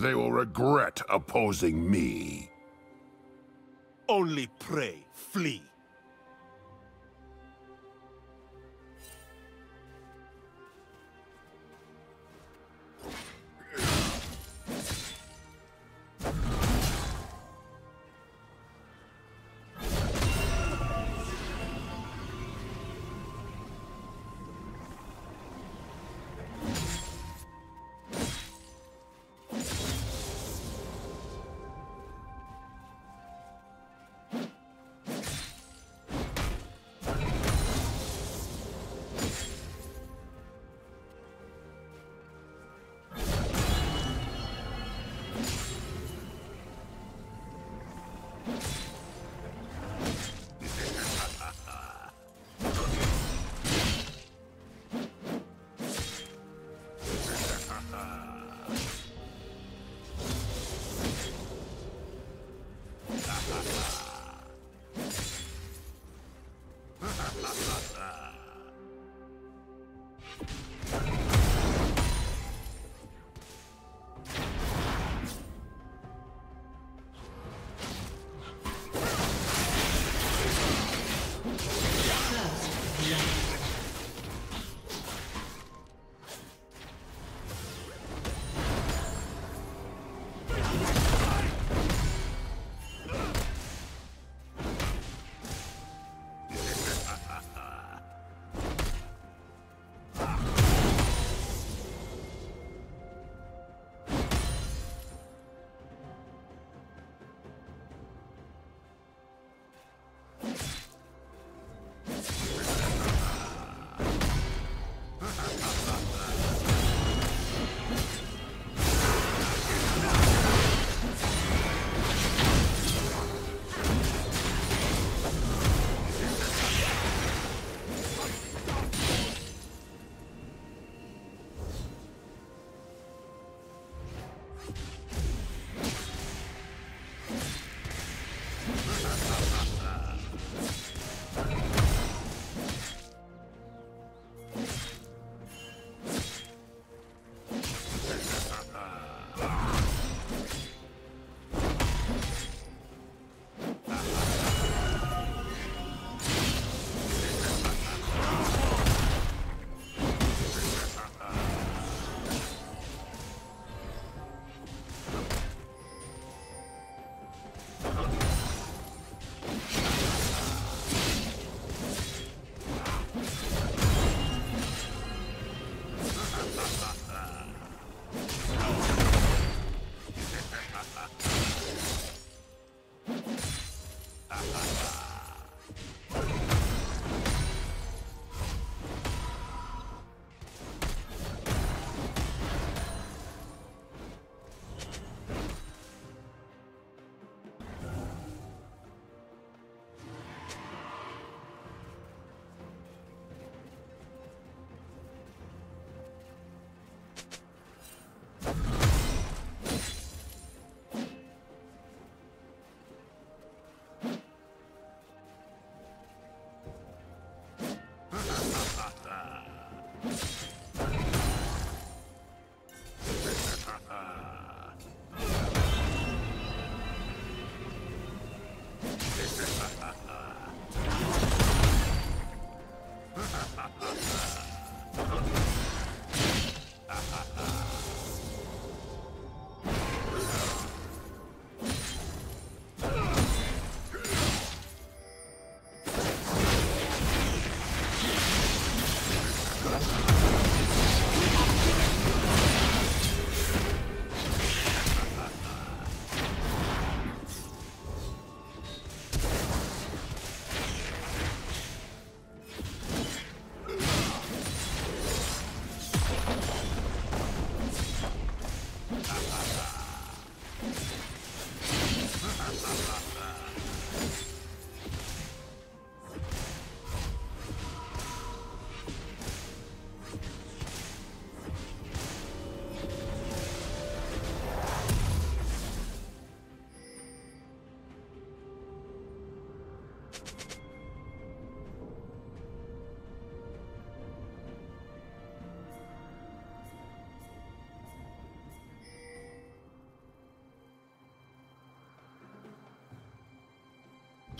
They will regret opposing me. Only pray, flee.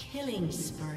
Killing spree.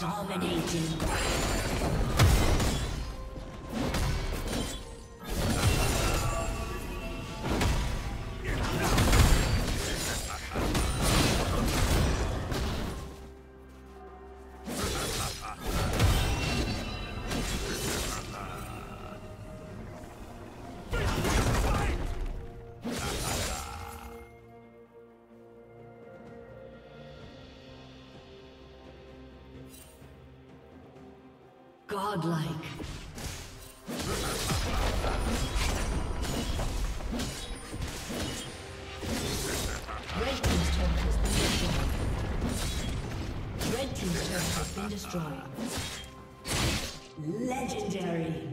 Dominating. Godlike. Red team's turret has been destroyed. Red team's turret has been destroyed. Legendary. Legendary.